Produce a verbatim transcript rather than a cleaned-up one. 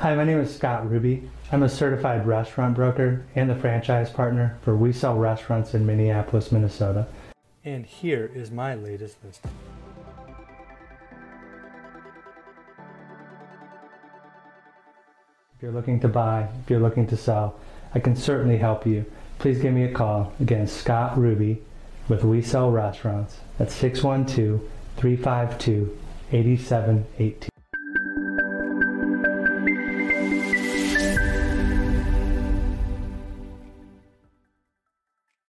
Hi, my name is Scott Ruby. I'm a certified restaurant broker and the franchise partner for We Sell Restaurants in Minneapolis, Minnesota. And here is my latest listing. If you're looking to buy, if you're looking to sell, I can certainly help you. Please give me a call. Again, Scott Ruby with We Sell Restaurants at six one two, three five two, eight seven one eight.